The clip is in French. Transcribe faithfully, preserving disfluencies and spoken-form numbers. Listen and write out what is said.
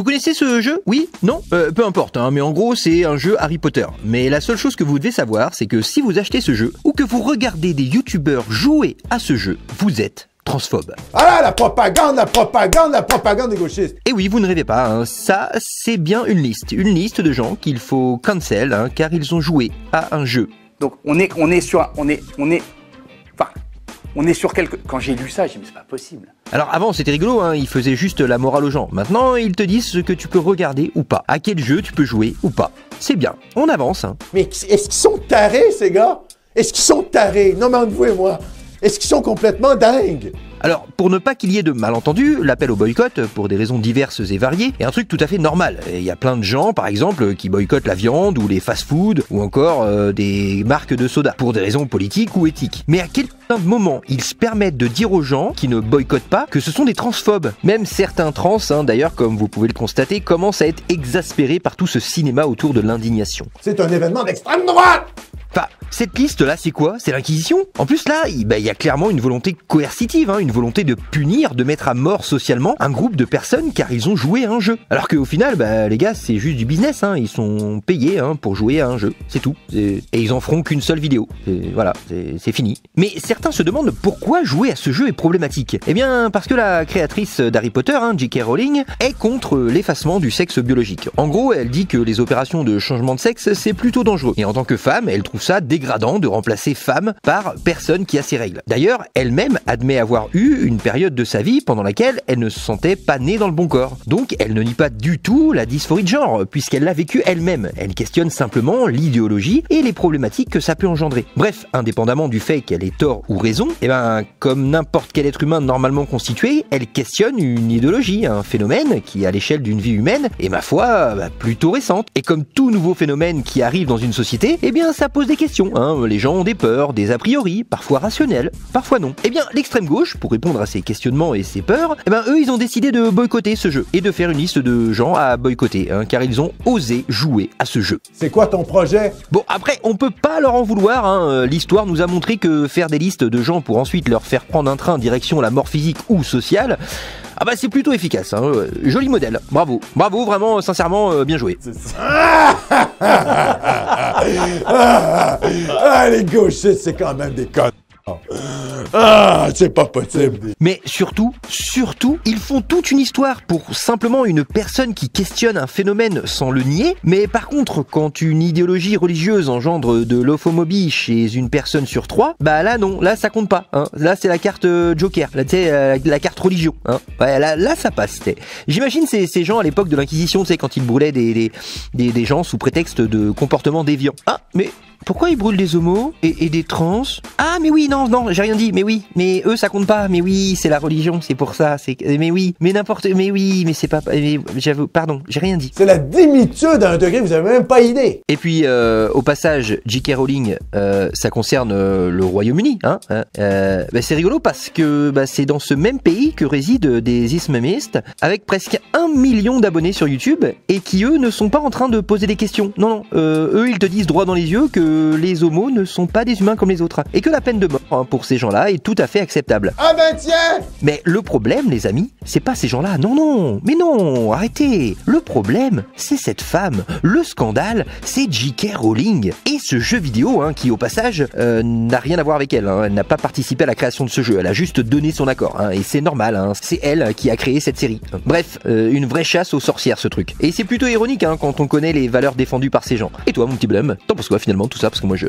Vous connaissez ce jeu? Oui? Non? euh, Peu importe, hein, mais en gros c'est un jeu Harry Potter. Mais la seule chose que vous devez savoir, c'est que si vous achetez ce jeu, ou que vous regardez des youtubeurs jouer à ce jeu, vous êtes transphobe. Ah, la propagande, la propagande, la propagande des gauchistes. Et oui, vous ne rêvez pas, hein, ça c'est bien une liste. Une liste de gens qu'il faut cancel, hein, car ils ont joué à un jeu. Donc on est, on est sur... On est... On est... Enfin... On est sur quelque... Quand j'ai lu ça, j'ai dit mais c'est pas possible. Alors avant c'était rigolo, hein, ils faisaient juste la morale aux gens. Maintenant ils te disent ce que tu peux regarder ou pas, à quel jeu tu peux jouer ou pas. C'est bien, on avance. Hein. Mais est-ce qu'ils sont tarés ces gars? Est-ce qu'ils sont tarés? Non mais entre vous et moi, est-ce qu'ils sont complètement dingues? Alors, pour ne pas qu'il y ait de malentendus, l'appel au boycott, pour des raisons diverses et variées, est un truc tout à fait normal. Il y a plein de gens, par exemple, qui boycottent la viande, ou les fast-food, ou encore euh, des marques de soda, pour des raisons politiques ou éthiques. Mais à quel moment ils se permettent de dire aux gens qui ne boycottent pas que ce sont des transphobes? Même certains trans, hein, d'ailleurs, comme vous pouvez le constater, commencent à être exaspérés par tout ce cinéma autour de l'indignation. C'est un événement d'extrême droite! Enfin, cette liste-là, c'est quoi? C'est l'Inquisition? En plus, là, il bah, y a clairement une volonté coercitive, hein, une volonté de punir, de mettre à mort socialement un groupe de personnes car ils ont joué à un jeu. Alors qu'au final, bah, les gars, c'est juste du business, hein, ils sont payés hein, pour jouer à un jeu, c'est tout. Et ils en feront qu'une seule vidéo. Et voilà, c'est fini. Mais certains se demandent pourquoi jouer à ce jeu est problématique. Eh bien, parce que la créatrice d'Harry Potter, hein, J K Rowling, est contre l'effacement du sexe biologique. En gros, elle dit que les opérations de changement de sexe, c'est plutôt dangereux. Et en tant que femme, elle trouve ça dégradant de remplacer femme par personne qui a ses règles. D'ailleurs, elle-même admet avoir eu une période de sa vie pendant laquelle elle ne se sentait pas née dans le bon corps. Donc elle ne nie pas du tout la dysphorie de genre, puisqu'elle l'a vécue elle-même. Elle questionne simplement l'idéologie et les problématiques que ça peut engendrer. Bref, indépendamment du fait qu'elle ait tort ou raison, et ben, comme n'importe quel être humain normalement constitué, elle questionne une idéologie, un phénomène qui, à l'échelle d'une vie humaine, est ma foi, bah, plutôt récente. Et comme tout nouveau phénomène qui arrive dans une société, eh bien ça pose des questions, hein. Les gens ont des peurs, des a priori, parfois rationnels, parfois non. Eh bien, l'extrême gauche, pour répondre à ces questionnements et ces peurs, eh ben, eux, ils ont décidé de boycotter ce jeu et de faire une liste de gens à boycotter, hein, car ils ont osé jouer à ce jeu. C'est quoi ton projet? Bon, après, on peut pas leur en vouloir, hein. L'histoire nous a montré que faire des listes de gens pour ensuite leur faire prendre un train direction la mort physique ou sociale, ah bah c'est plutôt efficace, hein. Joli modèle, bravo, bravo, vraiment, sincèrement, euh, bien joué. Ah, les gauchistes, c'est quand même des connes. Ah, c'est pas possible. Mais surtout, surtout, ils font toute une histoire pour simplement une personne qui questionne un phénomène sans le nier. Mais par contre, quand une idéologie religieuse engendre de l'homophobie chez une personne sur trois, bah là non, là ça compte pas. Hein. Là c'est la carte Joker, là tu sais, euh, la carte religion. Hein. Ouais, là, là ça passe. J'imagine ces, ces gens à l'époque de l'Inquisition, tu sais, quand ils brûlaient des, des, des, des gens sous prétexte de comportement déviant. Ah, mais... Pourquoi ils brûlent des homos et, et des trans? Ah mais oui, non, non, j'ai rien dit, mais oui, mais eux ça compte pas, mais oui, c'est la religion, c'est pour ça, c'est... Mais oui, mais n'importe... Mais oui, mais c'est pas... Mais j'avoue, pardon, j'ai rien dit. C'est la dimitude à un degré, vous avez même pas idée. Et puis, euh, au passage, J K Rowling, euh, ça concerne euh, le Royaume-Uni, hein, hein euh, bah, c'est rigolo parce que bah, c'est dans ce même pays que résident des islamistes, avec presque un million d'abonnés sur YouTube, et qui eux ne sont pas en train de poser des questions. Non, non, euh, eux ils te disent droit dans les yeux que les homos ne sont pas des humains comme les autres et que la peine de mort hein, pour ces gens-là est tout à fait acceptable. Ah ben tiens! Mais le problème, les amis, c'est pas ces gens-là, non, non, mais non, arrêtez! Le problème, c'est cette femme. Le scandale, c'est J K Rowling et ce jeu vidéo hein, qui, au passage, euh, n'a rien à voir avec elle. Hein. Elle n'a pas participé à la création de ce jeu, elle a juste donné son accord hein, et c'est normal, hein. C'est elle qui a créé cette série. Bref, euh, une vraie chasse aux sorcières ce truc. Et c'est plutôt ironique hein, quand on connaît les valeurs défendues par ces gens. Et toi, mon petit blum, t'en penses quoi finalement? Tout ça parce que moi je...